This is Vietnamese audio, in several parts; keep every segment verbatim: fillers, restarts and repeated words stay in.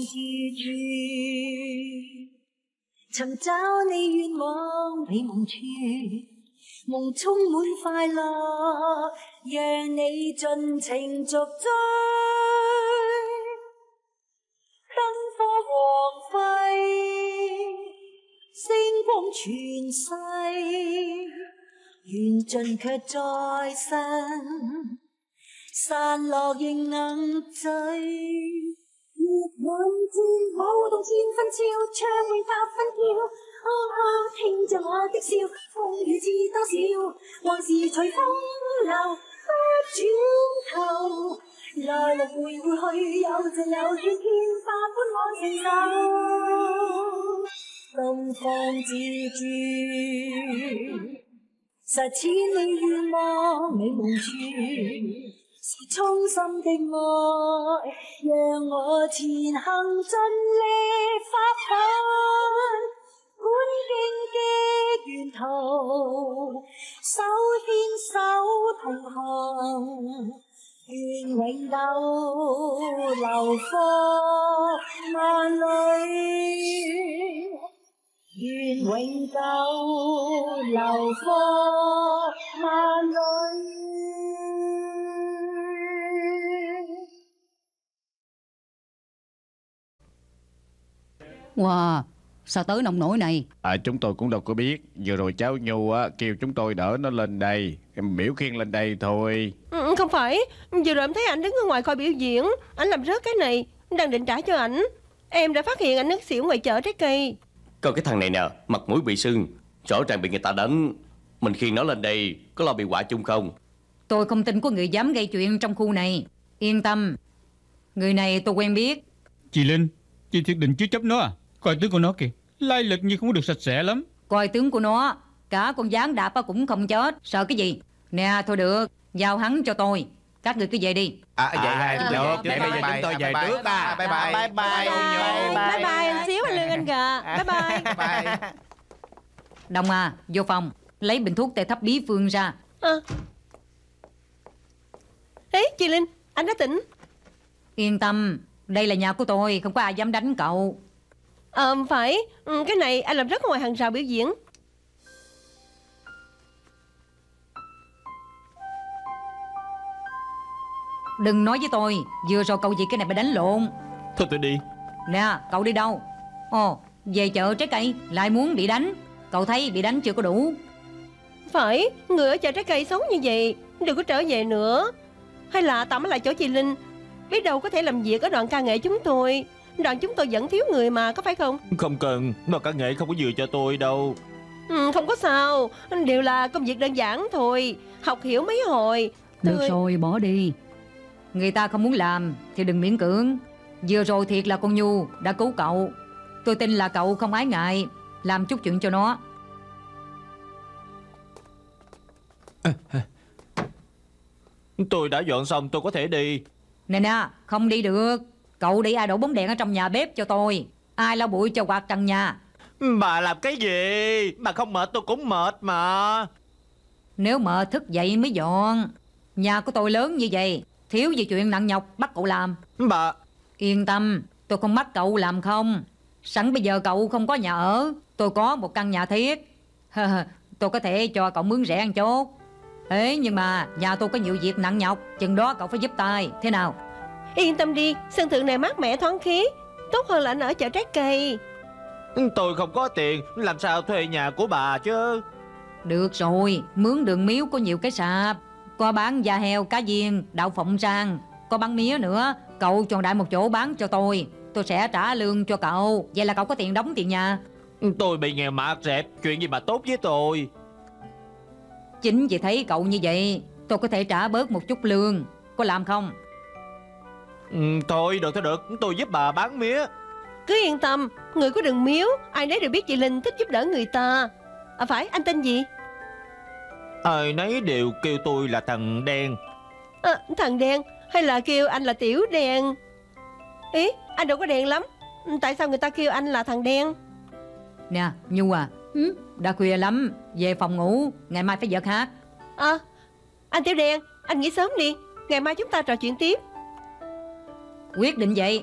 意住，尋找你願望，你夢處。 夢充滿快樂，讓你盡情逐追。燈火光輝，星風傳世，緣盡卻再生，散落仍能追。 舞動千分超，唱詠百分跳，啊啊！聽著我的笑，風雨知多少，往事隨風流，不轉頭。來來回回去，有陣有血，變化般我承受。東方之珠，實踐你願望，美夢處。 是衷心的愛，讓我前行盡力發奮，管荊棘沿途，手牽手同行，願永久流芳萬里。 願永久流芳萬里。Wow, sao tới nông nỗi này? À, chúng tôi cũng đâu có biết. Vừa rồi cháu Nhu á, kêu chúng tôi đỡ nó lên đây, biểu khiên lên đây thôi. Ừ, không phải. Vừa rồi em thấy anh đứng ở ngoài coi biểu diễn, anh làm rớt cái này, đang định trả cho ảnh. Em đã phát hiện anh nước xỉu ngoài chợ Trái Cây. Coi cái thằng này nè, mặt mũi bị sưng, rõ ràng bị người ta đánh. Mình khiêng nó lên đây, có lo bị họa chung không? Tôi không tin có người dám gây chuyện trong khu này. Yên tâm, người này tôi quen biết. Chị Linh, chị thiệt định chứa chấp nó à? Coi tướng của nó kìa, lai lịch như không được sạch sẽ lắm. Coi tướng của nó, cả con gián đạp cũng không chết. Sợ cái gì? Nè, thôi được, giao hắn cho tôi. Các người cứ về đi. À, vậy hai được. Vậy bây giờ chúng tôi về trước à. Bye bye. Bye bye. Bye bye. Anh xíu anh lương anh gà. Bye bye. Bye. Đồng à, vô phòng lấy bình thuốc tê thấp bí phương ra. Ê, chị Linh, anh đã tỉnh. Yên tâm, đây là nhà của tôi, không có ai dám đánh cậu. Ờ, phải. Cái này anh làm rất ngoài hàng rào biểu diễn. Đừng nói với tôi, vừa rồi cậu gì cái này bị đánh lộn. Thôi tôi đi. Nè, cậu đi đâu? Ồ, về chợ Trái Cây, lại muốn bị đánh. Cậu thấy bị đánh chưa có đủ. Phải, người ở chợ Trái Cây xấu như vậy, đừng có trở về nữa. Hay là tạm ở lại chỗ chị Linh, biết đâu có thể làm việc ở đoàn ca nghệ chúng tôi. Đoàn chúng tôi vẫn thiếu người mà, có phải không? Không cần, đoàn ca nghệ không có vừa cho tôi đâu. Ừ, không có sao, đều là công việc đơn giản thôi. Học hiểu mấy hồi. Được tôi... rồi, bỏ đi. Người ta không muốn làm thì đừng miễn cưỡng. Vừa rồi thiệt là con Nhu đã cứu cậu. Tôi tin là cậu không ái ngại làm chút chuyện cho nó. Tôi đã dọn xong, tôi có thể đi. Nè nè, không đi được. Cậu đi ai đổ bóng đèn ở trong nhà bếp cho tôi. Ai lau bụi cho quạt trần nhà. Bà làm cái gì? Bà không mệt tôi cũng mệt mà. Nếu mệt thức dậy mới dọn. Nhà của tôi lớn như vậy, thiếu gì chuyện nặng nhọc bắt cậu làm. Bà yên tâm, tôi không bắt cậu làm không. Sẵn bây giờ cậu không có nhà ở, tôi có một căn nhà thiết. Tôi có thể cho cậu mướn rẻ ăn chốt. Ê, nhưng mà nhà tôi có nhiều việc nặng nhọc, chừng đó cậu phải giúp tay. Thế nào? Yên tâm đi, sân thượng này mát mẻ thoáng khí, tốt hơn là anh ở chợ Trái Cây. Tôi không có tiền, làm sao thuê nhà của bà chứ. Được rồi, mướn đường miếu có nhiều cái sạp. Có bán da heo, cá viên, đậu phộng rang, có bán mía nữa. Cậu chọn đại một chỗ bán cho tôi, tôi sẽ trả lương cho cậu. Vậy là cậu có tiền đóng tiền nhà. Tôi bị nghèo mà rẹp, chuyện gì mà tốt với tôi. Chính vì thấy cậu như vậy, tôi có thể trả bớt một chút lương. Có làm không? Ừ, thôi được, thôi được, tôi giúp bà bán mía. Cứ yên tâm, người có đường miếu, ai nấy đều biết chị Linh thích giúp đỡ người ta. À phải, anh tên gì? Ai nấy đều kêu tôi là thằng Đen. À, thằng Đen hay là kêu anh là Tiểu Đen? Ý, anh đâu có đen lắm. Tại sao người ta kêu anh là thằng Đen? Nè, Nhu à, ừ? Đã khuya lắm, về phòng ngủ, ngày mai phải dợt hát. À, anh Tiểu Đen, anh nghỉ sớm đi, ngày mai chúng ta trò chuyện tiếp. Quyết định vậy.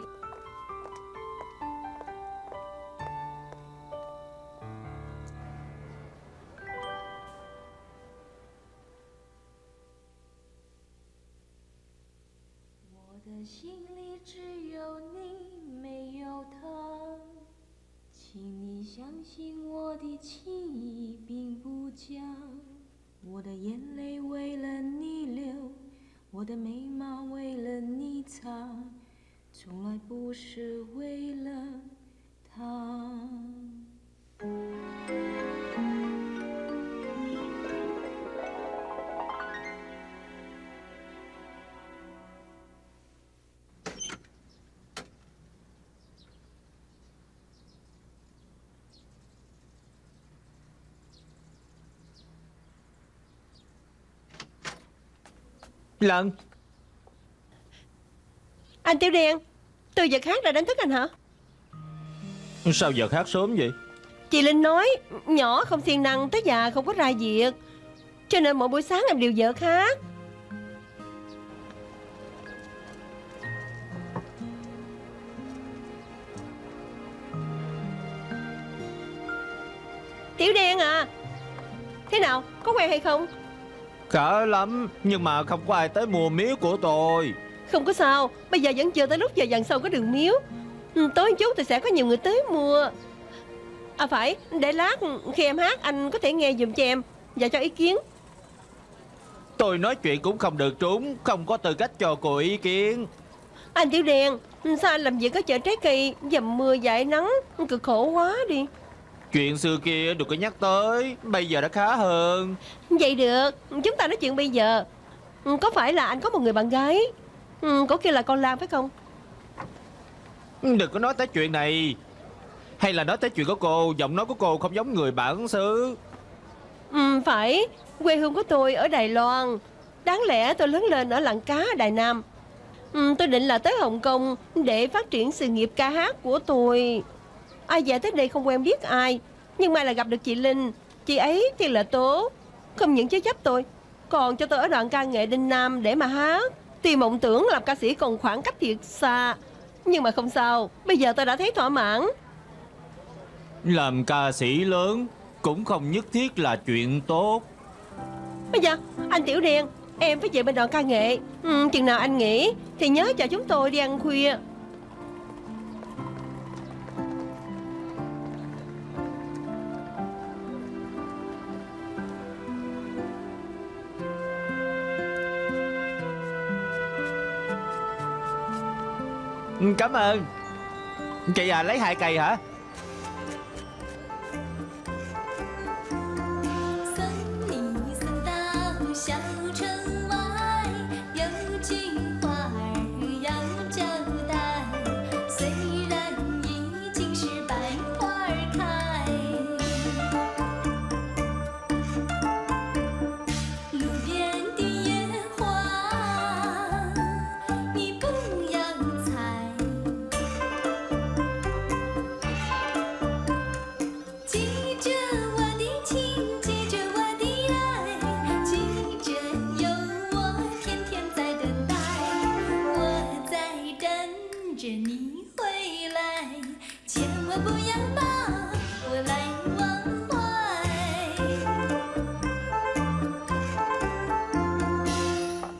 Lần anh Tiểu Điền, từ giờ hát là đánh thức anh hả? Sao giờ hát sớm vậy? Chị Linh nói nhỏ không siêng năng tới già không có ra việc, cho nên mỗi buổi sáng em đều vợ hát. Tiểu Điền à, thế nào, có quen hay không? Khở lắm, nhưng mà không có ai tới mua miếu của tôi. Không có sao, bây giờ vẫn chưa tới lúc giờ dần sau có đường miếu. Ừ, tối chút thì sẽ có nhiều người tới mua. À phải, để lát khi em hát anh có thể nghe giùm cho em và cho ý kiến. Tôi nói chuyện cũng không được trúng, không có tư cách cho cô ý kiến. Anh Tiểu Điền, sao anh làm việc ở chợ trái cây, dầm mưa dãi nắng, cực khổ quá đi. Chuyện xưa kia đừng có nhắc tới, bây giờ đã khá hơn. Vậy được, chúng ta nói chuyện bây giờ. Có phải là anh có một người bạn gái? Có kia là con Lan phải không? Đừng có nói tới chuyện này. Hay là nói tới chuyện của cô, giọng nói của cô không giống người bản xứ. Ừ, phải, quê hương của tôi ở Đài Loan. Đáng lẽ tôi lớn lên ở làng cá Đài Nam. Tôi định là tới Hồng Kông để phát triển sự nghiệp ca hát của tôi. Ai về tới đây không quen biết ai, nhưng may là gặp được chị Linh. Chị ấy thì là tố, không những chứa chấp tôi, còn cho tôi ở đoạn ca nghệ Đinh Nam để mà hát. Tuy mộng tưởng làm ca sĩ còn khoảng cách thiệt xa, nhưng mà không sao, bây giờ tôi đã thấy thỏa mãn. Làm ca sĩ lớn cũng không nhất thiết là chuyện tốt. Bây giờ anh Tiểu Điền, em phải về bên đoạn ca nghệ. Ừ, chừng nào anh nghỉ thì nhớ cho chúng tôi đi ăn khuya. Cảm ơn. Chị à, lấy hai cây hả?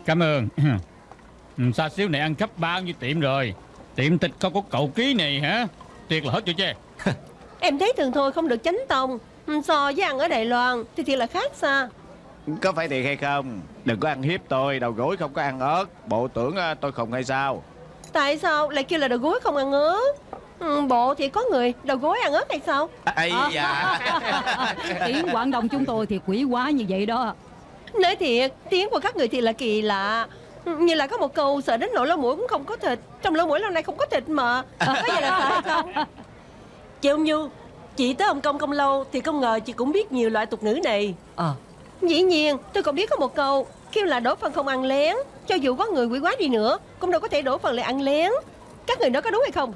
Cảm ơn. Xa xíu này ăn khắp bao nhiêu tiệm rồi. Tiệm thịt con của cậu Ký này hả? Tuyệt là hết chỗ chê. Em thấy thường thôi không được chánh tông. So với ăn ở Đài Loan thì thiệt là khác xa. Có phải thiệt hay không? Đừng có ăn hiếp tôi, đầu gối không có ăn ớt. Bộ tưởng tôi khùng hay sao? Tại sao lại kêu là đầu gối không ăn ớt? Bộ thì có người đầu gối ăn ớt hay sao? Ây à, dạ. Tiếng Quảng Đông chúng tôi thì quỷ quá như vậy đó. Nói thiệt, tiếng của các người thì là kỳ lạ. Như là có một câu sợ đến nỗi lỗ mũi cũng không có thịt. Trong lỗ mũi lâu nay không có thịt mà. Có vậy là sợ hay không? Chị Ông Nhu, chị tới Hồng Kông không lâu thì không ngờ chị cũng biết nhiều loại tục ngữ này. Ờ à. Dĩ nhiên, tôi còn biết có một câu kêu là đổ phần không ăn lén. Cho dù có người quỷ quá đi nữa cũng đâu có thể đổ phần lại ăn lén. Các người nói có đúng hay không?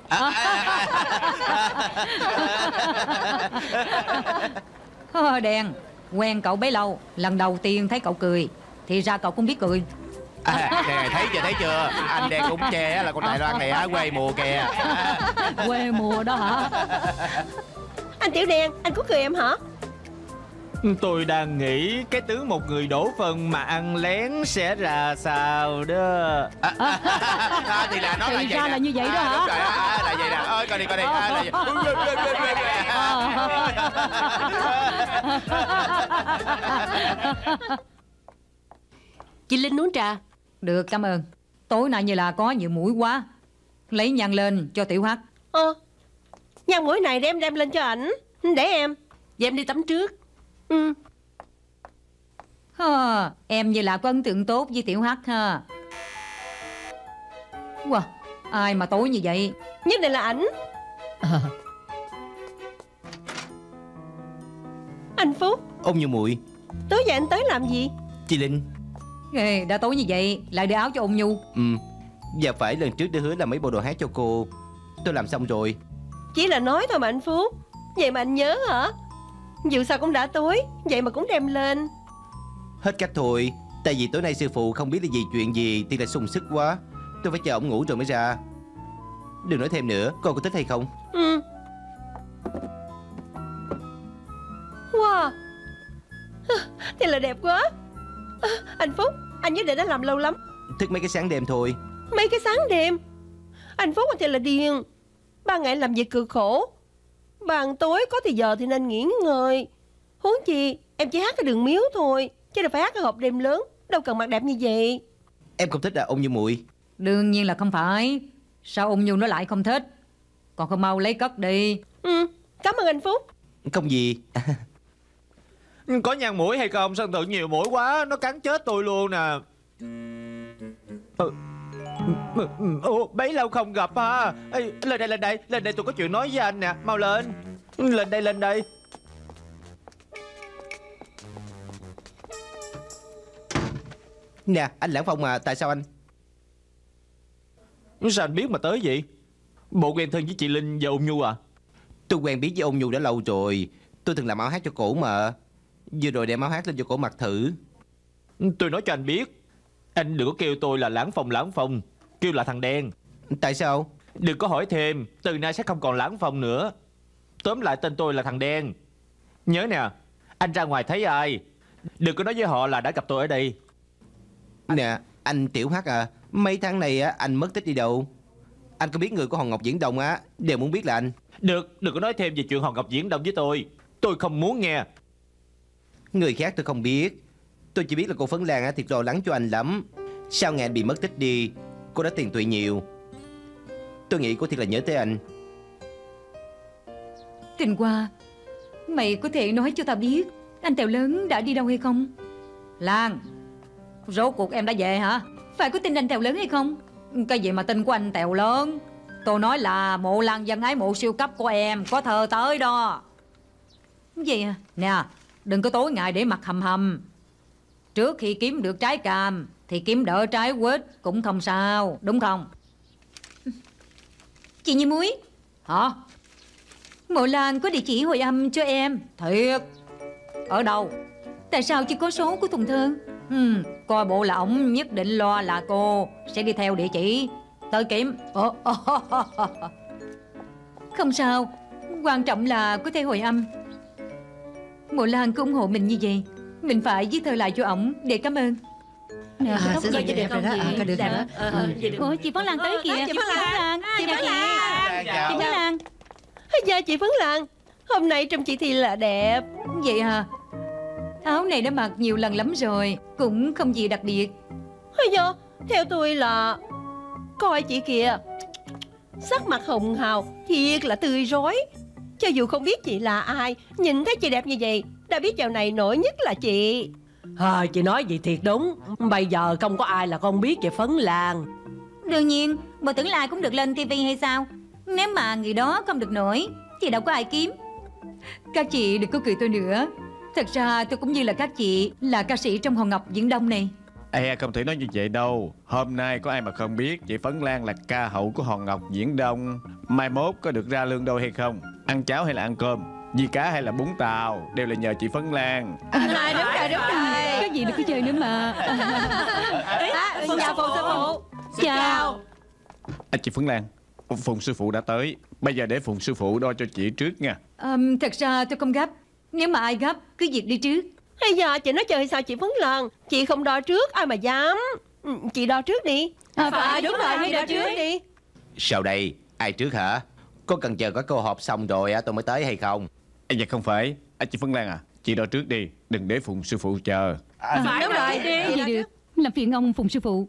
Hơ đèn. Quen cậu bấy lâu, lần đầu tiên thấy cậu cười, thì ra cậu cũng biết cười. À, nè, thấy chưa, thấy chưa? Anh đen cũng che là con Đài Loan này á, quê mùa kìa. Quê mùa đó hả? Anh Tiểu Đen, anh có cười em hả? Tôi đang nghĩ cái tướng một người đổ phần mà ăn lén sẽ ra sao đó. À, à, à, thì là nó thì phải ra vậy là như vậy đó hả? À, à, là vậy nè. Ơi coi đi coi đi. À, là vậy. Chị Linh uống trà. Được, cảm ơn. Tối nay như là có nhiều mũi quá, lấy nhang lên cho Tiểu Hắc. Ờ, nhang mũi này để em đem lên cho ảnh. Để em. Vậy em đi tắm trước. Ừ. À, em như là có ấn tượng tốt với Tiểu Hắc ha. Wow, ai mà tối như vậy? Nhất định là ảnh. À. Anh Phúc. Ông Như Muội, tối giờ anh tới làm gì? Chị Linh, ê, đã tối như vậy lại đưa áo cho ông Nhu. Ừ, và phải lần trước đã hứa là mấy bộ đồ hát cho cô, tôi làm xong rồi. Chỉ là nói thôi mà anh Phúc. Vậy mà anh nhớ hả? Dù sao cũng đã tối, vậy mà cũng đem lên. Hết cách thôi. Tại vì tối nay sư phụ không biết là gì chuyện gì thì là sung sức quá. Tôi phải chờ ổng ngủ rồi mới ra. Đừng nói thêm nữa, con có thích hay không? Ừ. Wow, thì là đẹp quá. À, anh Phúc, anh nhất định đã làm lâu lắm. Thức mấy cái sáng đêm thôi. Mấy cái sáng đêm? Anh Phúc thì là điên. Ban ngày làm việc cực khổ, ban tối có thì giờ thì nên nghỉ ngơi. Huống chi em chỉ hát cái đường miếu thôi, chứ đâu phải hát cái hộp đêm lớn, đâu cần mặt đẹp như vậy. Em không thích à ông Như Muội? Đương nhiên là không phải. Sao ông Như nó lại không thích? Còn không mau lấy cất đi. Ừ, cảm ơn anh Phúc. Không gì. Có nhang mũi hay không? Sao tự nhiều mũi quá, nó cắn chết tôi luôn nè. Ừ. Ủa, bấy lâu không gặp ha. Ê, lên đây, lên đây, lên đây, tôi có chuyện nói với anh nè. Mau lên. Lên đây, lên đây. Nè, anh Lăng Phong à, tại sao anh? Sao anh biết mà tới vậy? Bộ quen thân với chị Linh và ông Nhu à? Tôi quen biết với ông Nhu đã lâu rồi. Tôi từng làm áo hát cho cổ mà. Vừa rồi đem áo hát lên cho cổ mặc thử. Tôi nói cho anh biết, anh đừng có kêu tôi là Lăng Phong, Lăng Phong. Kêu là thằng đen. Tại sao? Đừng có hỏi thêm. Từ nay sẽ không còn Lăng Phong nữa. Tóm lại tên tôi là thằng đen. Nhớ nè, anh ra ngoài thấy ai đừng có nói với họ là đã gặp tôi ở đây. Nè, anh Tiểu Hắc à, mấy tháng này á anh mất tích đi đâu? Anh có biết người của Hòn Ngọc Viễn Đông á đều muốn biết là anh. Được, đừng có nói thêm về chuyện Hòn Ngọc Viễn Đông với tôi. Tôi không muốn nghe. Người khác tôi không biết. Tôi chỉ biết là cô Phấn Lan á thiệt lo lắng cho anh lắm. Sao ngày anh bị mất tích đi, cô đã tiền tụy nhiều. Tôi nghĩ cô thiệt là nhớ tới anh. Tình Hoa, mày có thể nói cho tao biết anh Tèo Lớn đã đi đâu hay không? Lan, rốt cuộc em đã về hả? Phải có tin anh Tèo Lớn hay không? Cái gì mà tin của anh Tèo Lớn? Tôi nói là mộ Lan Văn Ái, mộ siêu cấp của em, có thơ tới đó. Cái gì à? Nè, đừng có tối ngày để mặt hầm hầm. Trước khi kiếm được trái cam thì kiếm đỡ trái quýt cũng không sao, đúng không? Chị Như Muối. Hả? Mộ Lan có địa chỉ hồi âm cho em. Thiệt? Ở đâu? Tại sao chỉ có số của Tùng Thương? Ừ, coi bộ là ổng nhất định lo là cô sẽ đi theo địa chỉ tới kiếm. Ồ, ồ, ồ, ồ. Không sao, quan trọng là có thể hồi âm. Mộ Lan cứ ủng hộ mình như vậy, mình phải viết thơ lại cho ổng để cảm ơn. Nè, à, sẽ đẹp, đẹp rồi đó. À, có được rồi đó. Ờ, ừ. Được. Ủa, chị Phấn Lan tới kìa. Chị Phấn Lan, chị Phấn Lan, chị Phấn Lan. Dạ chị Phấn Lan, hôm nay trông chị thì là đẹp. Vậy hả? Áo này đã mặc nhiều lần lắm rồi, cũng không gì đặc biệt. Dạ, theo tôi là coi chị kìa, sắc mặt hồng hào, thiệt là tươi rói. Cho dù không biết chị là ai, nhìn thấy chị đẹp như vậy, đã biết dạo này nổi nhất là chị. À, chị nói vậy thiệt đúng. Bây giờ không có ai là không biết về Phấn Lan. Đương nhiên, bà tưởng là ai cũng được lên tivi hay sao? Nếu mà người đó không được nổi thì đâu có ai kiếm. Các chị đừng có cười tôi nữa. Thật ra tôi cũng như là các chị, là ca sĩ trong Hòn Ngọc Viễn Đông này. Ê, không thể nói như vậy đâu. Hôm nay có ai mà không biết chị Phấn Lan là ca hậu của Hòn Ngọc Viễn Đông. Mai mốt có được ra lương đôi hay không? Ăn cháo hay là ăn cơm? Vì cá hay là bún tàu đều là nhờ chị Phấn Lan. À, à, đúng rồi, đúng rồi. Cái gì được cứ chơi nữa mà. À, chào Phùng sư phụ. Chào. À, chị Phấn Lan, Phùng sư phụ đã tới. Bây giờ để Phùng sư phụ đo cho chị trước nha. À, thật ra tôi không gấp. Nếu mà ai gấp cứ việc đi trước. Bây giờ chị nói chơi sao chị phấn lần. Chị không đo trước ai mà dám. Chị đo trước đi. À, phải, phải đúng, đúng rồi, đi đo trước đi. đi Sao đây, ai trước hả? Có cần chờ có câu họp xong rồi tôi mới tới hay không? À, dạ không phải à, chị Phương Lan à, chị đo trước đi, đừng để Phùng sư phụ chờ. À, phải đúng, đúng rồi, đi, đi, đi được. Làm phiền ông Phùng sư phụ.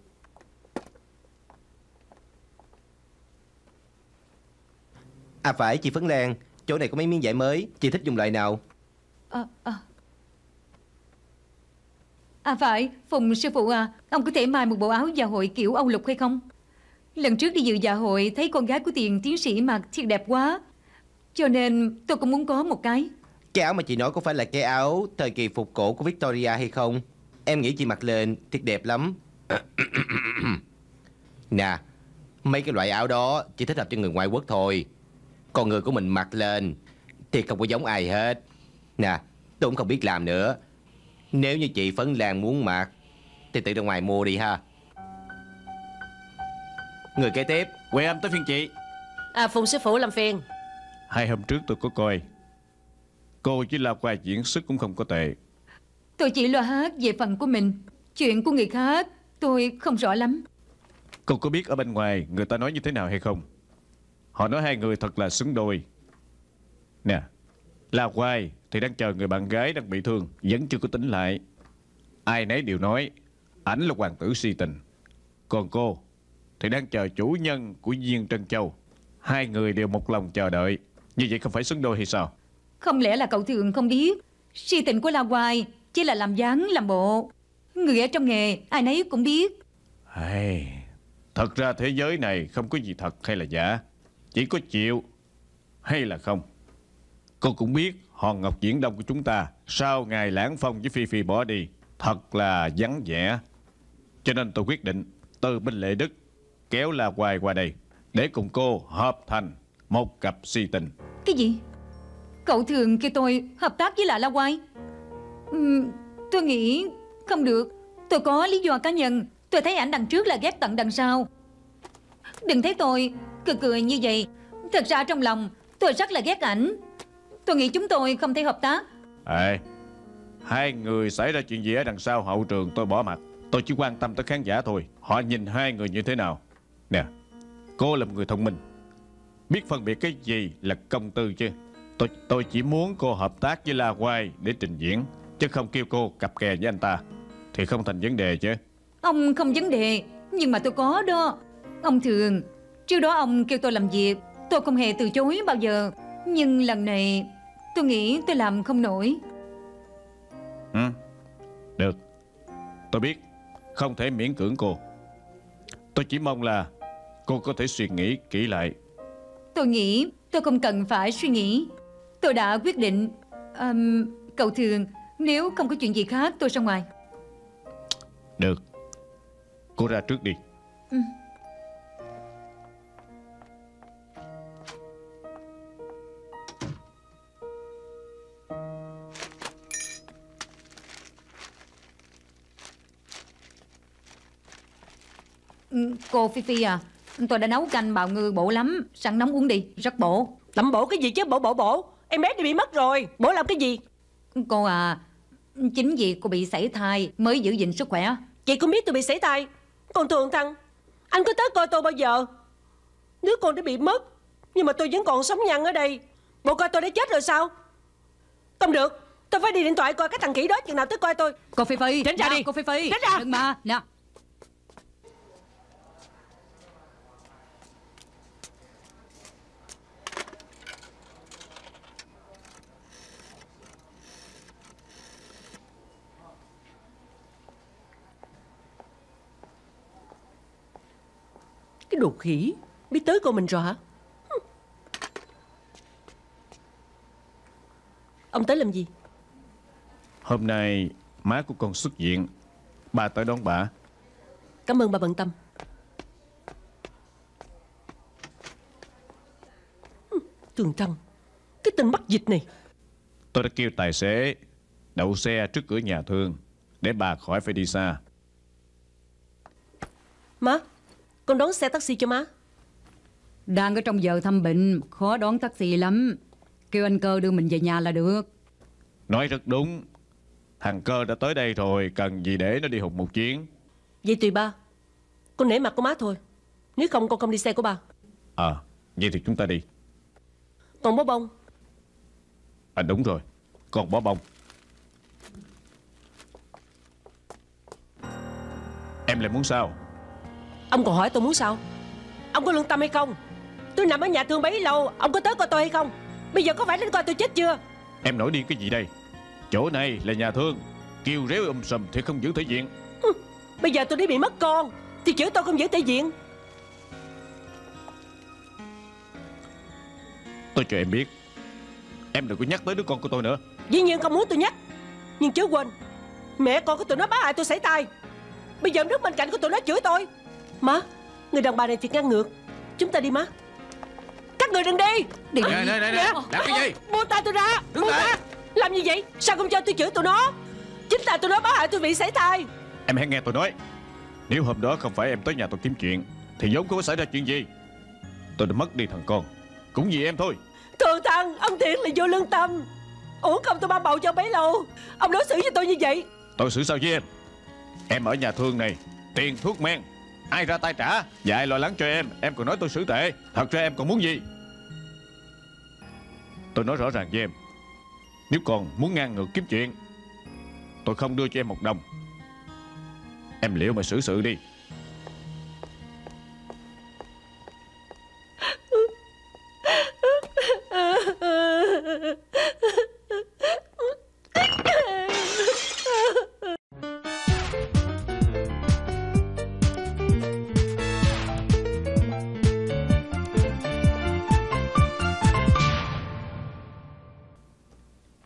À phải chị Phấn Lan, chỗ này có mấy miếng vải mới, chị thích dùng loại nào? À, à. à phải, Phùng sư phụ à, ông có thể mài một bộ áo dạ hội kiểu Âu Lục hay không? Lần trước đi dự dạ hội thấy con gái của Tiền tiến sĩ mặc thiệt đẹp quá, cho nên tôi cũng muốn có một cái. Cái áo mà chị nói có phải là cái áo thời kỳ phục cổ của Victoria hay không? Em nghĩ chị mặc lên thiệt đẹp lắm. Nè, mấy cái loại áo đó chỉ thích hợp cho người ngoại quốc thôi. Còn người của mình mặc lên thì không có giống ai hết. Nè, tôi cũng không biết làm nữa. Nếu như chị Phấn Lan muốn mặc thì tự ra ngoài mua đi ha. Người kế tiếp. Quay âm tới phiên chị. À, Phùng sư phụ làm phiền. Hai hôm trước tôi có coi, cô chỉ là qua diễn xuất cũng không có tệ. Tôi chỉ lo hát về phần của mình, chuyện của người khác tôi không rõ lắm. Cô có biết ở bên ngoài người ta nói như thế nào hay không? Họ nói hai người thật là xứng đôi. Nè, La Quai thì đang chờ người bạn gái đang bị thương, vẫn chưa có tỉnh lại. Ai nấy đều nói ảnh là hoàng tử si tình. Còn cô thì đang chờ chủ nhân của Diên Trân Châu. Hai người đều một lòng chờ đợi. Như vậy không phải xứng đôi hay sao? Không lẽ là cậu thường không biết? Si tình của La Quai chỉ là làm dáng làm bộ. Người ở trong nghề ai nấy cũng biết. Hey, thật ra thế giới này không có gì thật hay là giả, chỉ có chịu hay là không. Cô cũng biết hòn ngọc viễn đông của chúng ta sau ngày Lãng Phong với Phi Phi bỏ đi thật là vắng vẻ, cho nên tôi quyết định từ bên Lệ Đức kéo La Hoài qua đây để cùng cô hợp thành một cặp si tình. Cái gì? Cậu thường kêu tôi hợp tác với lại La Hoài. Ừ, tôi nghĩ không được. Tôi có lý do cá nhân. Tôi thấy ảnh đằng trước là ghét tận đằng sau. Đừng thấy tôi cười cười như vậy, thật ra trong lòng tôi rất là ghét ảnh. Tôi nghĩ chúng tôi không thể hợp tác. Ê, hai người xảy ra chuyện gì ở đằng sau hậu trường tôi bỏ mặt. Tôi chỉ quan tâm tới khán giả thôi, họ nhìn hai người như thế nào. Nè, cô là một người thông minh, biết phân biệt cái gì là công tư chứ. Tôi tôi chỉ muốn cô hợp tác với La Hoài để trình diễn, chứ không kêu cô cặp kè với anh ta thì không thành vấn đề chứ. Ông không vấn đề, nhưng mà tôi có đó. Ông thường trước đó ông kêu tôi làm việc, tôi không hề từ chối bao giờ. Nhưng lần này tôi nghĩ tôi làm không nổi. Ừ, được. Tôi biết không thể miễn cưỡng cô. Tôi chỉ mong là cô có thể suy nghĩ kỹ lại. Tôi nghĩ tôi không cần phải suy nghĩ. Tôi đã quyết định. À, cậu thường, nếu không có chuyện gì khác tôi ra ngoài. Được, cô ra trước đi. Ừ. Cô Phi Phi à, tôi đã nấu canh bào ngư bổ lắm, sẵn nóng uống đi, rất bổ. Tẩm bổ cái gì chứ, bổ bổ bổ. Em bé thì bị mất rồi, bổ làm cái gì? Cô à, chính vì cô bị sảy thai mới giữ gìn sức khỏe. Chị cũng biết tôi bị sảy thai. Còn Thường Thăng, anh có tới coi tôi bao giờ? Đứa con đã bị mất, nhưng mà tôi vẫn còn sống nhăn ở đây. Bộ coi tôi đã chết rồi sao? Không được, tôi phải đi điện thoại coi cái thằng khỉ đó chừng nào tới coi tôi. Cô Phi Phi, tránh ra đi. Cô Phi Phi, tránh ra. Đừng mà, nè. Cái đồ khỉ, biết tới cô mình rồi hả? Ông tới làm gì? Hôm nay má của con xuất viện, bà tới đón bà. Cảm ơn bà bận tâm. Tường Trăng, cái tên mắc dịch này. Tôi đã kêu tài xế đậu xe trước cửa nhà Thương để bà khỏi phải đi xa. Má, con đón xe taxi cho má. Đang ở trong giờ thăm bệnh, khó đón taxi lắm. Kêu anh Cơ đưa mình về nhà là được. Nói rất đúng. Thằng Cơ đã tới đây rồi, cần gì để nó đi hụt một chuyến. Vậy tùy ba. Con nể mặt của má thôi. Nếu không con không đi xe của ba. Ờ à, vậy thì chúng ta đi. Còn bó bông. À đúng rồi, còn bó bông. Em lại muốn sao? Ông còn hỏi tôi muốn sao? Ông có lương tâm hay không? Tôi nằm ở nhà thương bấy lâu, ông có tới coi tôi hay không? Bây giờ có phải đến coi tôi chết chưa? Em nổi điên cái gì đây? Chỗ này là nhà thương, kêu réo um sùm thì không giữ thể diện. Ừ, bây giờ tôi đi bị mất con thì chữ tôi không giữ thể diện. Tôi cho em biết, em đừng có nhắc tới đứa con của tôi nữa. Dĩ nhiên không muốn tôi nhắc, nhưng chớ quên, mẹ con của tụi nó bá hại tôi xảy tai. Bây giờ đứng bên cạnh của tụi nó chửi tôi. Má, người đàn bà này thiệt ngang ngược. Chúng ta đi má. Các người đừng đi. Đi. Nè nè nè, làm cái gì? Buông tay tôi ra. Buông ra. Làm như vậy, sao không cho tôi chửi tụi nó? Chính là tụi nó bá hại tôi bị sảy thai. Em hãy nghe tôi nói. Nếu hôm đó không phải em tới nhà tôi kiếm chuyện thì vốn không có xảy ra chuyện gì. Tôi đã mất đi thằng con cũng vì em thôi. Thường thằng, ông Thiện là vô lương tâm. Uổng không tôi ban bầu cho bấy lâu. Ông đối xử với tôi như vậy. Tôi xử sao với em? Em ở nhà thương này, tiền thuốc men ai ra tay trả? Và ai lo lắng cho em, em còn nói tôi xử tệ. Thật ra em còn muốn gì? Tôi nói rõ ràng với em, nếu còn muốn ngang ngược kiếm chuyện, tôi không đưa cho em một đồng. Em liệu mà xử sự đi.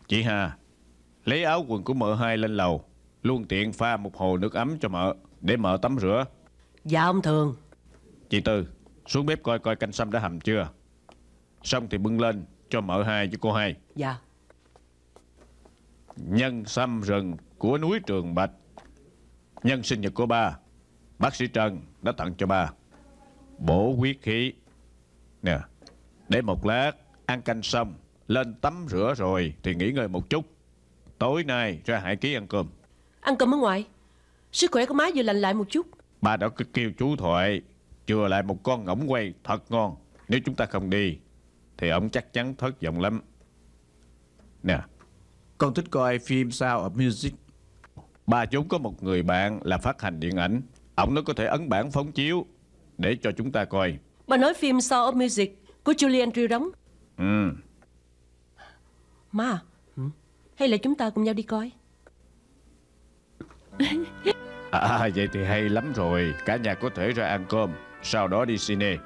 Chị Hà, lấy áo quần của mợ hai lên lầu, luôn tiện pha một hồ nước ấm cho mợ, để mợ tắm rửa. Dạ ông Thường. Chị Tư, xuống bếp coi coi canh sâm đã hầm chưa. Xong thì bưng lên cho mợ hai với cô hai. Dạ. Nhân sâm rừng của núi Trường Bạch, nhân sinh nhật của ba, bác sĩ Trần đã tặng cho ba. Bổ huyết khí. Nè, để một lát ăn canh xong, lên tắm rửa rồi thì nghỉ ngơi một chút. Tối nay ra Hải Ký ăn cơm. Ăn cơm ở ngoài, sức khỏe của má vừa lành lại một chút. Ba đã kêu chú Thoại chừa lại một con ngỗng quay thật ngon. Nếu chúng ta không đi thì ổng chắc chắn thất vọng lắm. Nè, con thích coi phim Sound of Music. Ba chúng có một người bạn là phát hành điện ảnh, ổng nó có thể ấn bản phóng chiếu để cho chúng ta coi. Ba nói phim Sound of Music của Julie Andrews đóng. Ừ. Má, hay là chúng ta cùng nhau đi coi? À, vậy thì hay lắm rồi. Cả nhà có thể ra ăn cơm, sau đó đi cine.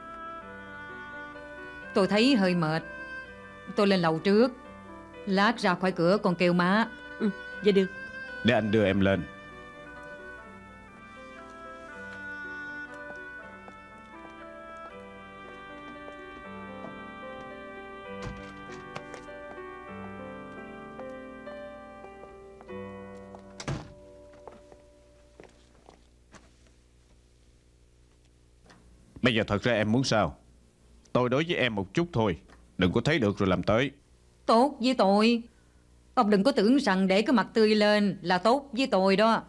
Tôi thấy hơi mệt, tôi lên lầu trước, lát ra khỏi cửa còn kêu má. Ừ, vậy được. Để anh đưa em lên. Bây giờ thật ra em muốn sao? Tôi đối với em một chút thôi, đừng có thấy được rồi làm tới. Tốt với tôi. Ông đừng có tưởng rằng để cái mặt tươi lên là tốt với tôi đó.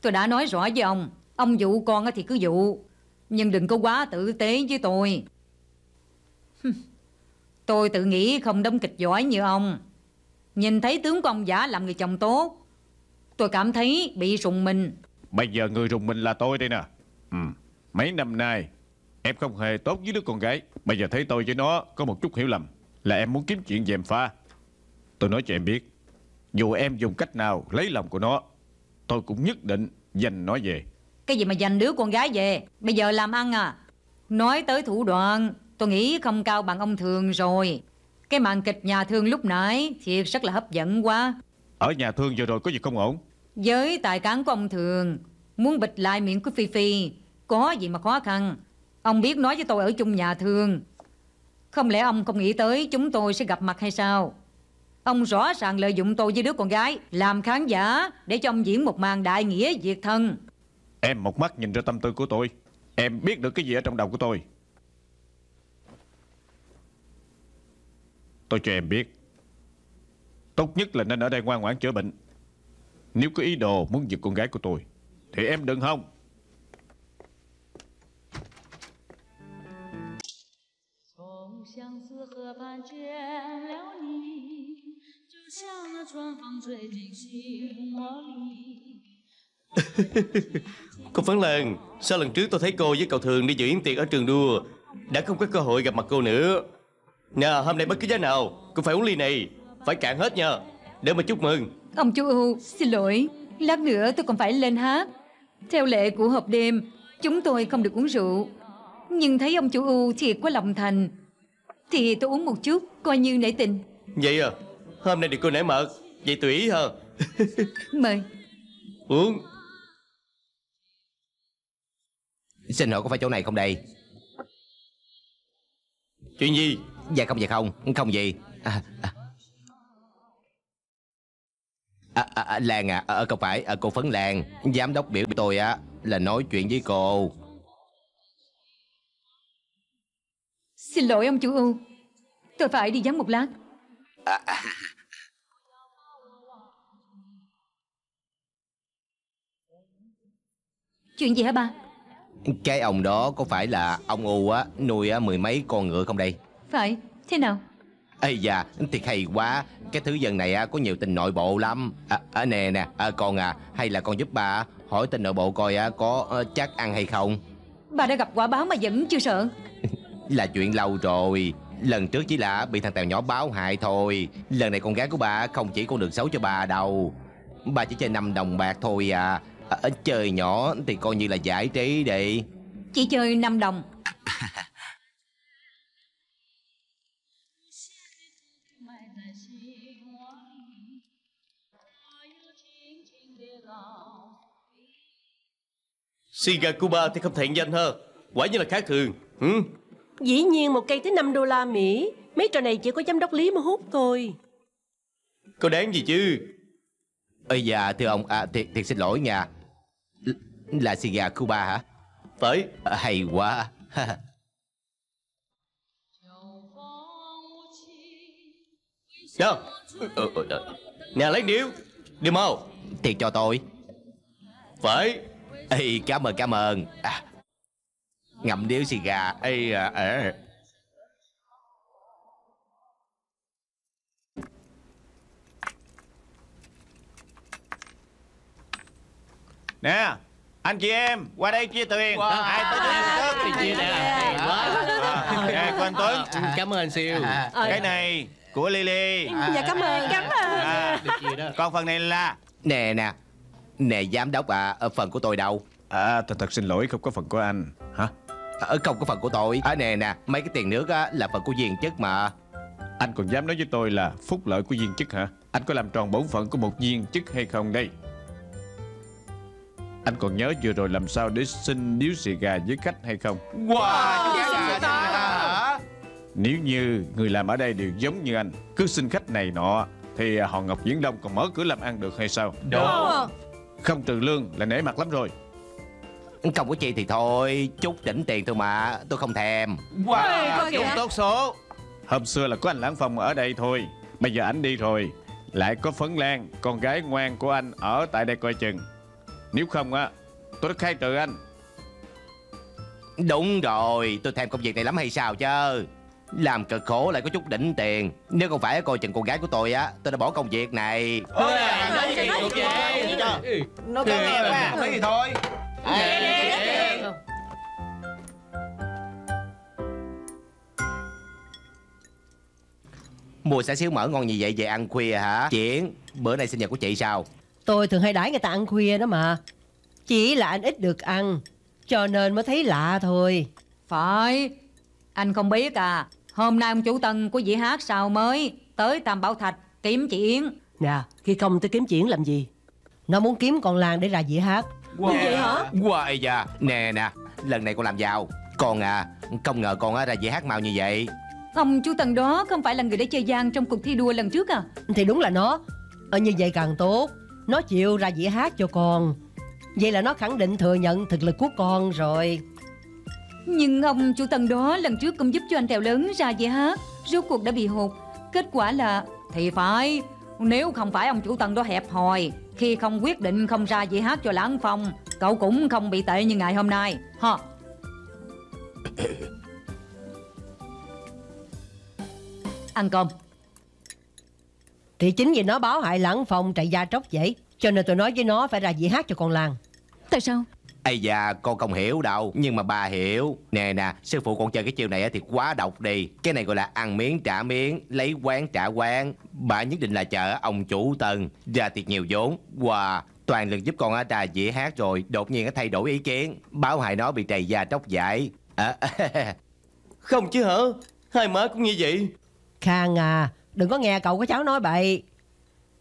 Tôi đã nói rõ với ông, ông dụ con thì cứ dụ, nhưng đừng có quá tử tế với tôi. Tôi tự nghĩ không đóng kịch giỏi như ông. Nhìn thấy tướng của ông Giả làm người chồng tốt, tôi cảm thấy bị rùng mình. Bây giờ người rùng mình là tôi đây nè. Ừ. Mấy năm nay em không hề tốt với đứa con gái. Bây giờ thấy tôi với nó có một chút hiểu lầm, là em muốn kiếm chuyện dèm pha. Tôi nói cho em biết, dù em dùng cách nào lấy lòng của nó, tôi cũng nhất định giành nó về. Cái gì mà giành đứa con gái về? Bây giờ làm ăn à? Nói tới thủ đoạn, tôi nghĩ không cao bằng ông Thường rồi. Cái màn kịch nhà thương lúc nãy thiệt rất là hấp dẫn quá. Ở nhà thương vừa rồi có gì không ổn? Với tài cán của ông Thường, muốn bịt lại miệng của Phi Phi có gì mà khó khăn. Ông biết nói với tôi ở chung nhà thương. Không lẽ ông không nghĩ tới chúng tôi sẽ gặp mặt hay sao? Ông rõ ràng lợi dụng tôi với đứa con gái làm khán giả để cho ông diễn một màn đại nghĩa diệt thân. Em một mắt nhìn ra tâm tư của tôi, em biết được cái gì ở trong đầu của tôi. Tôi cho em biết, tốt nhất là nên ở đây ngoan ngoãn chữa bệnh. Nếu có ý đồ muốn giật con gái của tôi thì em đừng hòng. Cô Phấn Lan, sao lần trước tôi thấy cô với cậu Thường đi dự yến tiệc ở trường đua, đã không có cơ hội gặp mặt cô nữa. Nào, hôm nay bất cứ giá nào cô phải uống ly này, phải cạn hết nha, để mà chúc mừng. Ông chú U, xin lỗi, lát nữa tôi còn phải lên hát. Theo lệ của hộp đêm, chúng tôi không được uống rượu, nhưng thấy ông chú U thiệt quá lòng thành thì tôi uống một chút, coi như nể tình. Vậy à, hôm nay thì cô nể mật, vậy tùy ý hả? Mời. Uống. Xin hỏi có phải chỗ này không đây? Chuyện gì? Dạ không, dạ không, không gì. À, à. À, à, Lan à, à, không phải, à, cô Phấn Lan, giám đốc biểu tôi á là nói chuyện với cô. Xin lỗi ông chủ U, tôi phải đi vắng một lát. À, à. Chuyện gì hả ba? Cái ông đó có phải là ông U á nuôi á, mười mấy con ngựa không đây? Phải, thế nào? Ây da, thiệt hay quá. Cái thứ dân này á, có nhiều tình nội bộ lắm. À, à, nè nè, à, con à, hay là con giúp bà hỏi tình nội bộ coi á, có à, chắc ăn hay không. Bà đã gặp quả báo mà vẫn chưa sợ? Là chuyện lâu rồi. Lần trước chỉ là bị thằng Tèo nhỏ báo hại thôi. Lần này con gái của bà không chỉ con đường xấu cho bà đâu. Bà chỉ chơi năm đồng bạc thôi à. Ở chơi nhỏ thì coi như là giải trí đi. Chỉ chơi năm đồng. Cigar Cuba thì không thẹn danh hơn, quả như là khác thường. Ừ? Dĩ nhiên một cây tới năm đô la Mỹ. Mấy trò này chỉ có giám đốc Lý mà hút thôi. Cô đáng gì chứ. Ây da, thưa ông, à, thiệt, thiệt xin lỗi nha. L là cigar Cuba hả? Phải. À, hay quá. Đâu? Ừ, ừ, ừ. Nè lấy điếu, đi mau. Tiền cho tôi. Phải. Ê, cảm ơn, cảm ơn. À, ngậm điếu cigar. Ê, à, à. Nè, anh chị em, qua đây chia tiền. Wow. Ai tới trước thì chia nè. Nè, của anh Tuấn. Cảm ơn siêu. À, cái này của Lily. À, dạ cảm ơn, cảm ơn. À, còn phần này là... Nè nè, nè giám đốc à, phần của tôi đâu? À, thật thật xin lỗi, không có phần của anh. Hả? À, không có phần của tôi. À, nè nè, mấy cái tiền nước á, là phần của viên chức mà. Anh còn dám nói với tôi là phúc lợi của viên chức hả? Anh có làm tròn bổn phận của một viên chức hay không đây? Anh còn nhớ vừa rồi làm sao để xin điếu xì gà với khách hay không? Wow, wow giá giá ta hả? Nếu như người làm ở đây đều giống như anh, cứ xin khách này nọ, thì họ Ngọc Viễn Đông còn mở cửa làm ăn được hay sao? Đúng. Không trừ lương là nể mặt lắm rồi. Không có chi thì thôi, chút đỉnh tiền thôi mà, tôi không thèm. Wow, chúng tốt số. Hôm xưa là có anh Lăng Phong ở đây thôi, bây giờ ảnh đi rồi, lại có Phấn Lan, con gái ngoan của anh ở tại đây coi chừng. Nếu không á, tôi đã khai trừ anh. Đúng rồi, tôi thèm công việc này lắm hay sao chứ. Làm cực khổ lại có chút đỉnh tiền. Nếu không phải coi chừng con gái của tôi á, tôi đã bỏ công việc này. Ôi à, nói gì cũng vậy. Nó cao nghe quá. Nói gì thôi. Mùa xả xíu mỡ ngon như vậy về ăn khuya hả? Chuyển, bữa nay sinh nhật của chị sao? Tôi thường hay đãi người ta ăn khuya đó mà. Chỉ là anh ít được ăn, cho nên mới thấy lạ thôi. Phải. Anh không biết à, hôm nay ông chủ Tân của dĩ hát sao mới tới Tam Bảo Thạch kiếm chị Yến. Nè, khi không tôi kiếm chị Yến làm gì? Nó muốn kiếm con Lan để ra dĩ hát. Wow. Vậy hả? Wow, da. Nè nè, lần này con làm giàu. Con à, không ngờ con ra dĩ hát mau như vậy. Ông chủ Tân đó không phải là người để chơi gian trong cuộc thi đua lần trước à? Thì đúng là nó. Ở như vậy càng tốt. Nó chịu ra dĩa hát cho con, vậy là nó khẳng định thừa nhận thực lực của con rồi. Nhưng ông chủ Tân đó lần trước cũng giúp cho anh Tèo lớn ra dĩa hát, rốt cuộc đã bị hụt. Kết quả là thì phải, Nếu không phải ông chủ Tân đó hẹp hòi, khi không quyết định không ra gì hát cho Lăng Phong, cậu cũng không bị tệ như ngày hôm nay ha. Ăn cơm. Thì chính vì nó báo hại Lăng Phong chạy ra tróc dễ, cho nên tôi nói với nó phải ra dĩa hát cho con Lan. Tại sao? Ây da, con không hiểu đâu. Nhưng mà bà hiểu. Nè nè, sư phụ con chơi cái chiêu này thì quá độc đi. Cái này gọi là ăn miếng trả miếng, lấy quán trả quán. Bà nhất định là chờ ông chủ Tân ra tiệc nhiều vốn. Wow, toàn lực giúp con ra dĩa hát rồi, đột nhiên thay đổi ý kiến, báo hại nó bị trầy da tróc dại. À, không chứ hả? Hai má cũng như vậy. Khang à, đừng có nghe cậu có cháu nói bậy.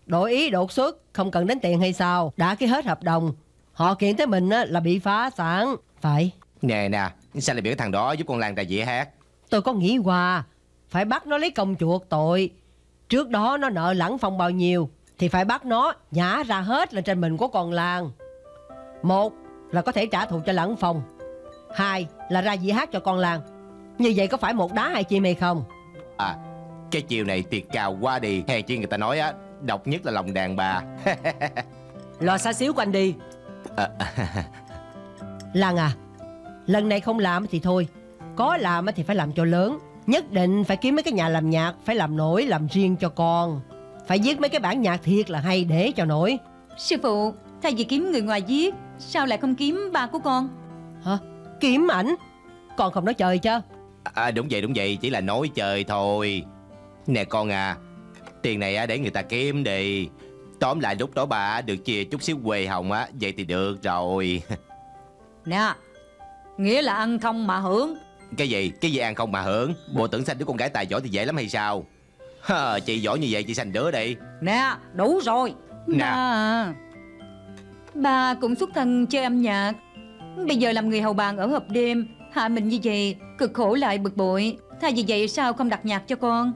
Đổi ý đột xuất, không cần đến tiền hay sao? Đã ký hết hợp đồng, họ kiện tới mình là bị phá sản. Phải. Nè nè, sao lại biểu thằng đó giúp con Lan ra dĩa hát? Tôi có nghĩ qua, phải bắt nó lấy công chuộc tội. Trước đó nó nợ Lăng Phong bao nhiêu thì phải bắt nó nhả ra hết lên trên mình của con Lan. Một là có thể trả thù cho Lăng Phong, hai là ra dĩa hát cho con Lan. Như vậy có phải một đá hai chim hay không? À, cái chiều này tiệt cao quá đi. Hèn chi người ta nói á, độc nhất là lòng đàn bà. Lo xa xíu của anh đi. À, Lan à, lần này không làm thì thôi, có làm thì phải làm cho lớn. Nhất định phải kiếm mấy cái nhà làm nhạc, phải làm nổi, làm riêng cho con. Phải viết mấy cái bản nhạc thiệt là hay để cho nổi. Sư phụ, thay vì kiếm người ngoài viết, sao lại không kiếm ba của con? Hả? Kiếm ảnh? Con không nói chơi chứ? À, đúng vậy đúng vậy, chỉ là nói chơi thôi. Nè con à, tiền này để người ta kiếm đi. Tóm lại lúc đó bà được chia chút xíu quê hồng á, vậy thì được rồi. Nè, nghĩa là ăn không mà hưởng. Cái gì? Cái gì ăn không mà hưởng? Bộ tưởng sanh đứa con gái tài giỏi thì dễ lắm hay sao? Ha, chị giỏi như vậy chị sanh đứa đi. Nè, đủ rồi. Nè, bà cũng xuất thân chơi âm nhạc, bây giờ làm người hầu bàn ở hộp đêm, hạ mình như vậy, cực khổ lại bực bội. Thay vì vậy sao không đặt nhạc cho con?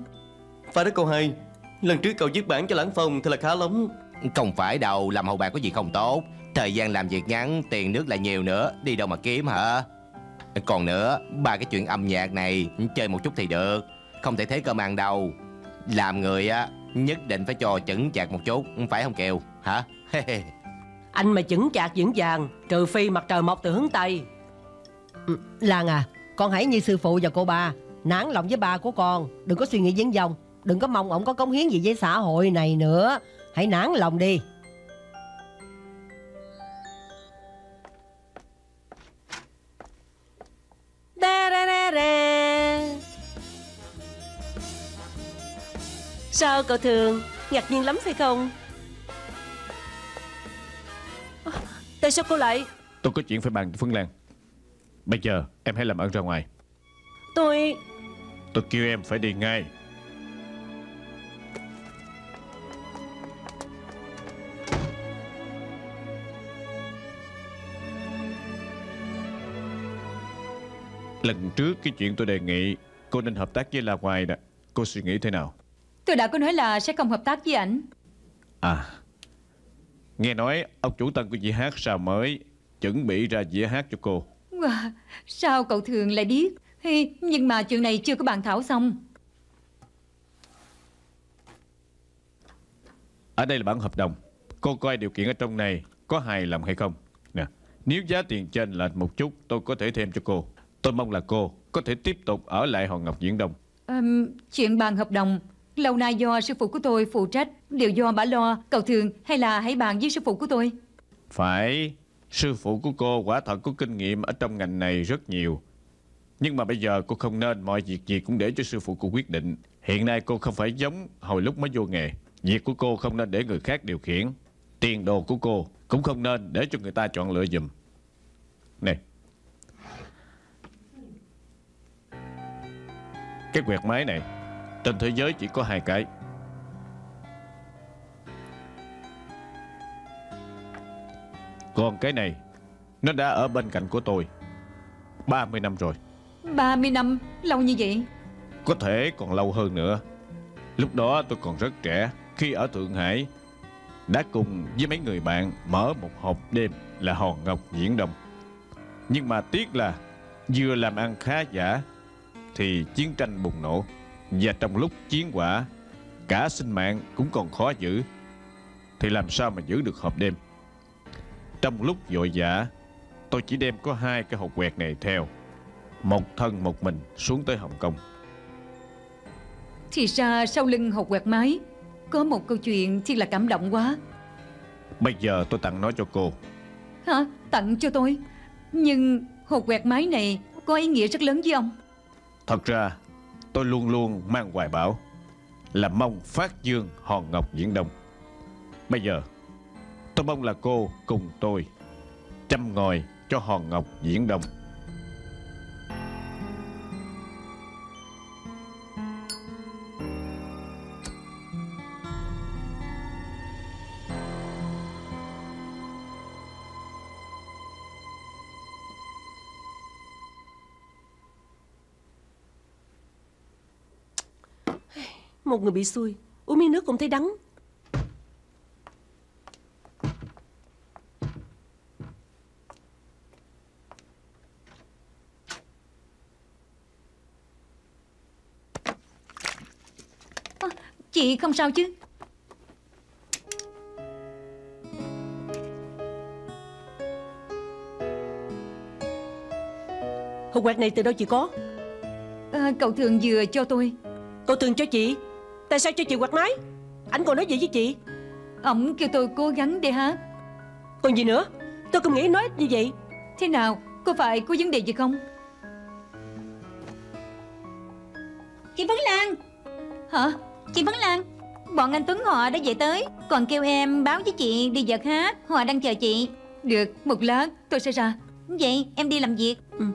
Phải đó cô hai, lần trước cậu viết bản cho Lăng Phong thì là khá lắm. Không phải đâu, làm hầu bàn có gì không tốt. Thời gian làm việc ngắn, tiền nước lại nhiều nữa, đi đâu mà kiếm hả? Còn nữa, ba cái chuyện âm nhạc này chơi một chút thì được, không thể thế cơm ăn đâu. Làm người á, nhất định phải cho chững chạc một chút, phải không Kiều? Hả? Anh mà chững chạc vững vàng, trừ phi mặt trời mọc từ hướng Tây. Lan à, con hãy như sư phụ và cô ba, nản lòng với ba của con, đừng có suy nghĩ vấn vòng, đừng có mong ổng có cống hiến gì với xã hội này nữa. Hãy nản lòng đi. Sao cậu thường ngạc nhiên lắm phải không? À, tại sao cô lại? Tôi có chuyện phải bàn với Phương Lan. Bây giờ em hãy làm ơn ra ngoài. Tôi... Tôi kêu em phải đi ngay. Lần trước cái chuyện tôi đề nghị cô nên hợp tác với La Hoài nè, cô suy nghĩ thế nào? Tôi đã có nói là sẽ không hợp tác với ảnh. À, nghe nói ông chủ Tân của dĩa hát sao mới chuẩn bị ra dĩa hát cho cô. Wow, sao cậu thường lại biết? Hey, nhưng mà chuyện này chưa có bàn thảo xong. Ở đây là bản hợp đồng, cô coi điều kiện ở trong này có hài lòng hay không nè. Nếu giá tiền chênh lệch một chút tôi có thể thêm cho cô. Tôi mong là cô có thể tiếp tục ở lại Hòn Ngọc Viễn Đông. À, chuyện bàn hợp đồng lâu nay do sư phụ của tôi phụ trách, đều do bả lo. Cậu thường hay là hãy bàn với sư phụ của tôi. Phải, sư phụ của cô quả thật có kinh nghiệm ở trong ngành này rất nhiều. Nhưng mà bây giờ cô không nên mọi việc gì cũng để cho sư phụ cô quyết định. Hiện nay cô không phải giống hồi lúc mới vô nghề. Việc của cô không nên để người khác điều khiển. Tiền đồ của cô cũng không nên để cho người ta chọn lựa giùm. Này, cái quẹt máy này trên thế giới chỉ có hai cái. Còn cái này nó đã ở bên cạnh của tôi ba mươi năm rồi. ba mươi năm? Lâu như vậy? Có thể còn lâu hơn nữa. Lúc đó tôi còn rất trẻ. Khi ở Thượng Hải đã cùng với mấy người bạn mở một hộp đêm là Hòn Ngọc Viễn Đông. Nhưng mà tiếc là vừa làm ăn khá giả thì chiến tranh bùng nổ. Và trong lúc chiến quả, cả sinh mạng cũng còn khó giữ, thì làm sao mà giữ được hộp đêm. Trong lúc vội vã, tôi chỉ đem có hai cái hộp quẹt này theo, một thân một mình xuống tới Hồng Kông. Thì ra sau lưng hộp quẹt máy có một câu chuyện thiệt là cảm động quá. Bây giờ tôi tặng nó cho cô. Hả? Tặng cho tôi? Nhưng hộp quẹt máy này có ý nghĩa rất lớn với ông. Thật ra tôi luôn luôn mang hoài bão là mong phát dương hòn ngọc viễn đông. Bây giờ tôi mong là cô cùng tôi châm ngòi cho hòn ngọc viễn đông. Một người bị xui, uống miếng nước cũng thấy đắng. À, chị không sao chứ? Hộp quạt này từ đâu chị có? À, cậu Thường vừa cho tôi. Cậu Thường cho chị? Tại sao cho chị quạt máy? Anh còn nói gì với chị? Ổng kêu tôi cố gắng đi hả? Còn gì nữa? Tôi không nghĩ nói như vậy. Thế nào? Có phải có vấn đề gì không? Chị Vấn Lan. Hả? Chị Vấn Lan, bọn anh Tuấn họ đã về tới, còn kêu em báo với chị đi giật hát. Họ đang chờ chị. Được, một lát tôi sẽ ra. Vậy em đi làm việc. Ừ.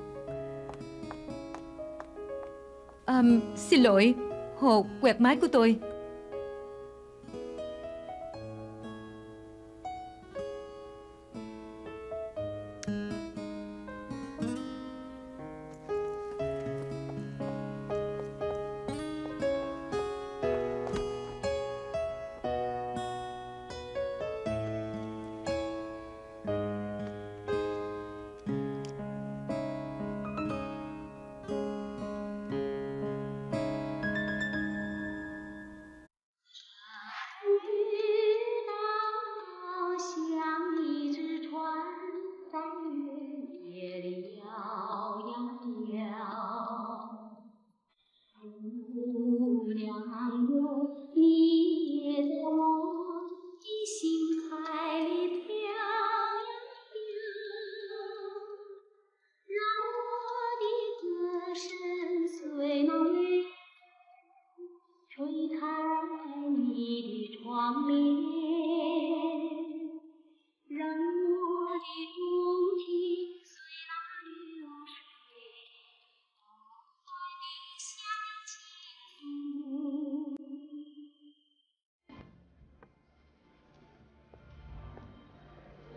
à, Xin lỗi, hộp quẹt máy của tôi.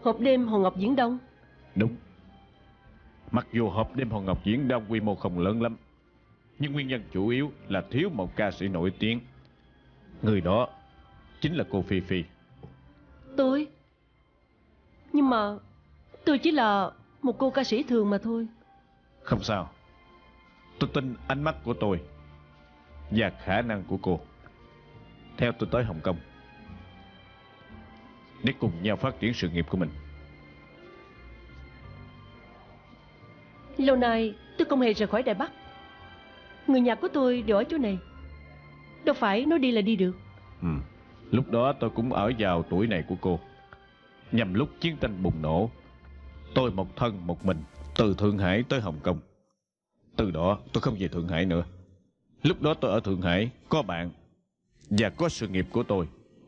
Hộp đêm Hòn Ngọc Viễn Đông. Đúng. Mặc dù hộp đêm Hòn Ngọc Viễn Đông quy mô không lớn lắm, nhưng nguyên nhân chủ yếu là thiếu một ca sĩ nổi tiếng. Người đó chính là cô Phi Phi. Tôi? Nhưng mà tôi chỉ là một cô ca sĩ thường mà thôi. Không sao. Tôi tin ánh mắt của tôi và khả năng của cô. Theo tôi tới Hồng Kông để cùng nhau phát triển sự nghiệp của mình. Lâu nay tôi không hề rời khỏi Đài Bắc. Người nhà của tôi đều ở chỗ này, đâu phải nói đi là đi được. Ừ. Lúc đó tôi cũng ở vào tuổi này của cô. Nhằm lúc chiến tranh bùng nổ, tôi một thân một mình từ Thượng Hải tới Hồng Kông. Từ đó tôi không về Thượng Hải nữa. Lúc đó tôi ở Thượng Hải có bạn và có sự nghiệp của tôi,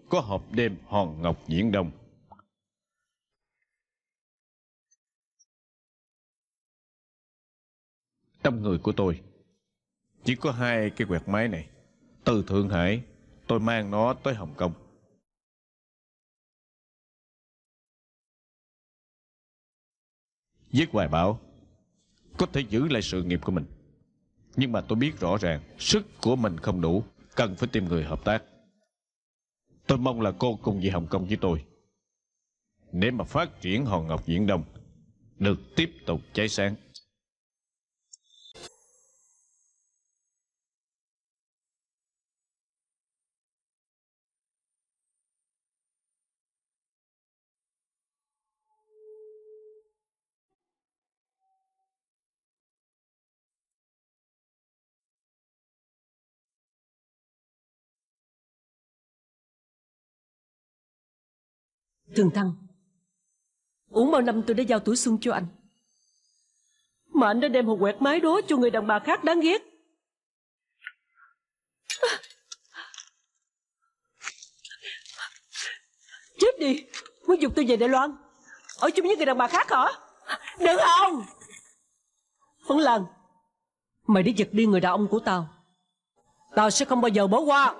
có hộp đêm Hòn Ngọc Viễn Đông. Trong người của tôi chỉ có hai cái quẹt máy này. Từ Thượng Hải tôi mang nó tới Hồng Kông. Với hoài bão có thể giữ lại sự nghiệp của mình, nhưng mà tôi biết rõ ràng sức của mình không đủ, cần phải tìm người hợp tác. Tôi mong là cô cùng về Hồng Kông với tôi để mà phát triển Hòn Ngọc Viễn Đông được tiếp tục cháy sáng. Thường Thăng, uổng bao năm tôi đã giao tuổi xuân cho anh, mà anh đã đem hột quẹt mái đố cho người đàn bà khác đáng ghét. Chết đi, muốn dục tôi về Đài Loan ở chung với người đàn bà khác hả? Được không? Phấn Lan, mày đã giật đi người đàn ông của tao, tao sẽ không bao giờ bỏ qua.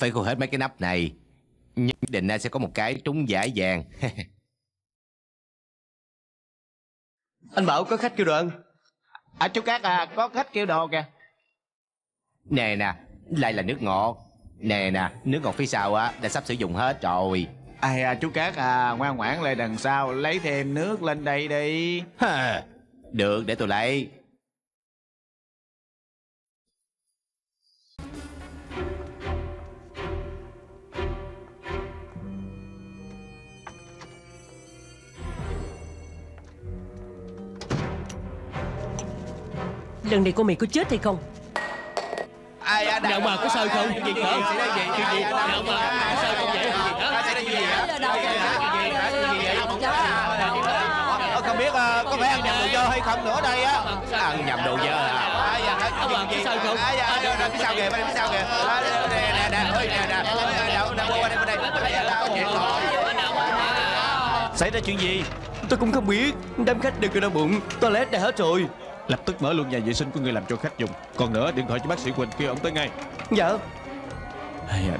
Phải gồ hết mấy cái nắp này, nhất định sẽ có một cái trúng giải vàng. Anh bảo có khách kêu đồ ăn. À chú Cát à, có khách kêu đồ kìa. Nè nè, lại là nước ngọt. Nè nè, nước ngọt phía sau á đã sắp sử dụng hết rồi. Ai à, chú Cát à, ngoan ngoãn lại đằng sau lấy thêm nước lên đây đi. Được, để tôi lấy. Lần này của mày có chết hay không? Ai à, nợ mà có sơi không? Chuyện gì nữa? Nợ mà có sơi không vậy? Chuyện gì nữa? Không biết có phải ăn nhầm đồ dơ hay không nữa đây á? Ăn nhầm đồ dơ à? Nợ mà có sơi không? Phía sau kìa, phía sau kìa. Nè nè nè nè. Xảy ra chuyện gì? Tôi cũng không biết. Đám khách đều kêu đau bụng, toilet đã hết rồi. Lập tức mở luôn nhà vệ sinh của người làm cho khách dùng. Còn nữa, điện thoại cho bác sĩ Quỳnh kêu ông tới ngay. Dạ.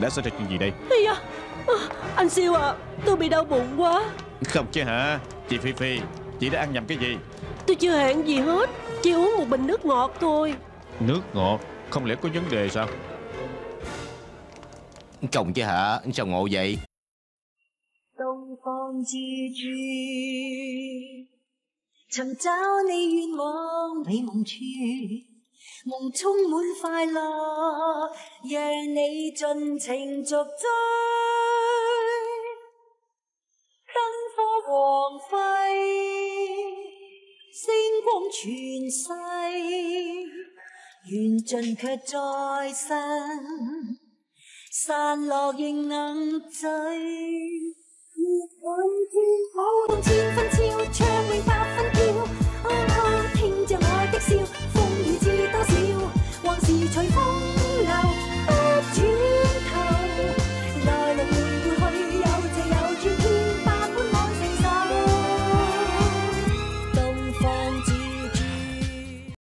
Đã xảy ra chuyện gì đây? Dạ. Anh Siêu à, tôi bị đau bụng quá. Không chứ hả? Chị Phi Phi, chị đã ăn nhầm cái gì? Tôi chưa hẹn gì hết, chỉ uống một bình nước ngọt thôi. Nước ngọt? Không lẽ có vấn đề sao? Chồng chứ hả? Sao ngộ vậy? Đông Phong chi chi 尋找你願望，美夢處，夢充滿快樂，讓你盡情逐追。燈火光輝，星光傳世，緣盡卻再生，散落仍能追。 千分千分超，唱會百分叫。